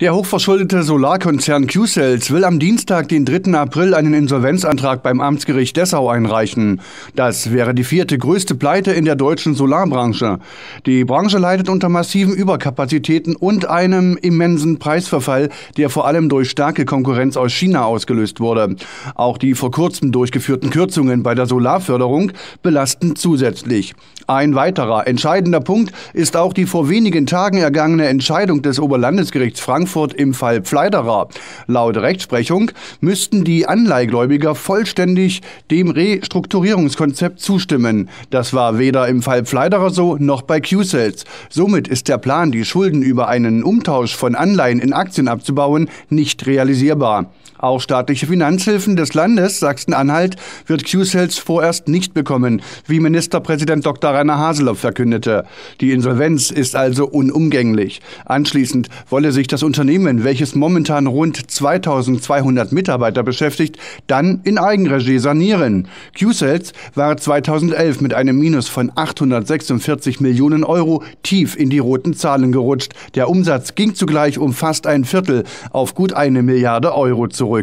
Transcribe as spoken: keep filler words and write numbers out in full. Der hochverschuldete Solarkonzern Q-Cells will am Dienstag, den dritten April, einen Insolvenzantrag beim Amtsgericht Dessau einreichen. Das wäre die vierte größte Pleite in der deutschen Solarbranche. Die Branche leidet unter massiven Überkapazitäten und einem immensen Preisverfall, der vor allem durch starke Konkurrenz aus China ausgelöst wurde. Auch die vor kurzem durchgeführten Kürzungen bei der Solarförderung belasten zusätzlich. Ein weiterer entscheidender Punkt ist auch die vor wenigen Tagen ergangene Entscheidung des Oberlandesgerichts Frankfurt im Fall Pfleiderer. Laut Rechtsprechung müssten die Anleihgläubiger vollständig dem Restrukturierungskonzept zustimmen. Das war weder im Fall Pfleiderer so noch bei Q-Cells. Somit ist der Plan, die Schulden über einen Umtausch von Anleihen in Aktien abzubauen, nicht realisierbar. Auch staatliche Finanzhilfen des Landes Sachsen-Anhalt wird Q-Cells vorerst nicht bekommen, wie Ministerpräsident Doktor Rainer Haseloff verkündete. Die Insolvenz ist also unumgänglich. Anschließend wolle sich das Unternehmen, welches momentan rund zweitausendzweihundert Mitarbeiter beschäftigt, dann in Eigenregie sanieren. Q-Cells war zweitausendelf mit einem Minus von achthundertsechsundvierzig Millionen Euro tief in die roten Zahlen gerutscht. Der Umsatz ging zugleich um fast ein Viertel auf gut eine Milliarde Euro zurück.